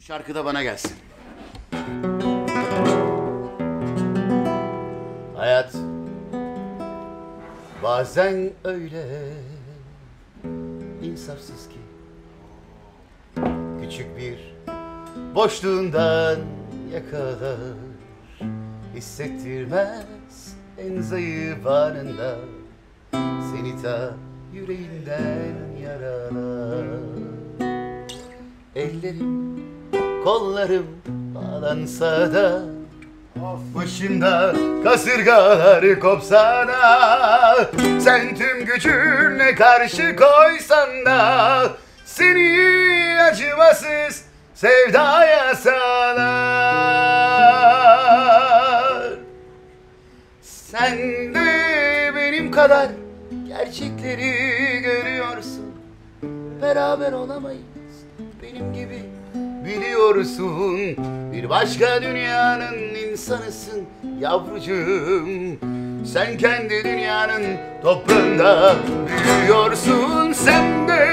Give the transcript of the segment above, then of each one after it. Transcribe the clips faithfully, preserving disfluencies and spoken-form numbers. Bu şarkı da bana gelsin. Hayat bazen öyle insafsız ki küçük bir boşluğundan yakalar, hissettirmez en zayıf anında, seni ta yüreğinden yaralar. Ellerim kollarım bağlansa da, başımda kasırgalar kopsa da, sen tüm gücünle karşı koysan da, seni acımasız sevdaya salar. Sen de benim kadar gerçekleri görüyorsun, beraber olamayız benim gibi biliyorsun. Bir başka dünyanın insanısın yavrucuğum, sen kendi dünyanın toprağında büyüyorsun. Sen de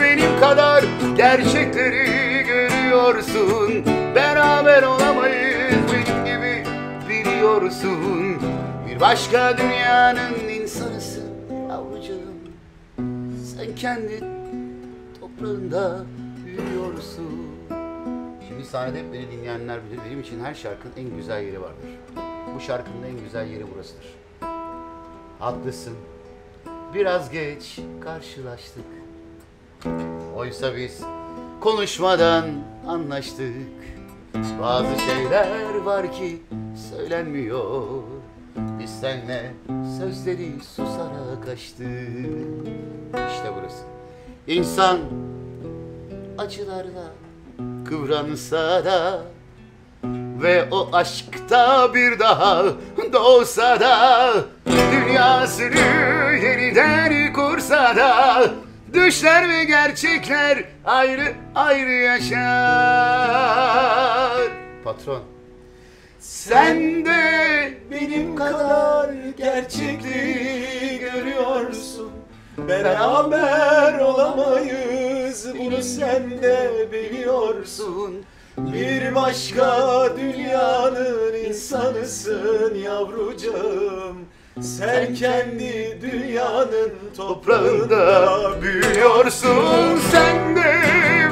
benim kadar gerçekleri görüyorsun, beraber olamayız benim gibi biliyorsun. Bir başka dünyanın insanısın yavrucuğum, sen kendi toprağında büyüyorsun. Şimdi sahnede hep beni dinleyenler bilir, benim için her şarkının en güzel yeri vardır. Bu şarkının en güzel yeri burasıdır. Haklısın, biraz geç karşılaştık, oysa biz konuşmadan anlaştık. Bazı şeyler var ki söylenmiyor, biz seninle sözleri susarak açtık. İşte burası. İnsan acılarla kıvransa da ve o aşkta bir daha doğsa da, dünyasını yeniden kursa da, düşler ve gerçekler ayrı ayrı yaşar. Patron, sen de benim kadar gerçekliği görüyorsun, beraber olamayız bunu sen de biliyorsun. Bir başka dünyanın insanısın yavrucağım, sen kendi dünyanın toprağında büyüyorsun. Sen de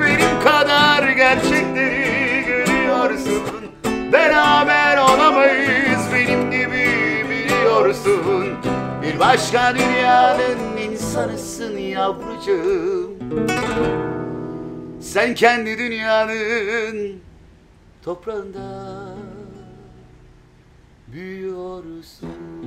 benim kadar gerçekleri görüyorsun, beraber olamayız benim gibi biliyorsun. Bir başka dünyanın insanısın yavrucağım, sen kendi dünyanın toprağında büyüyorsun.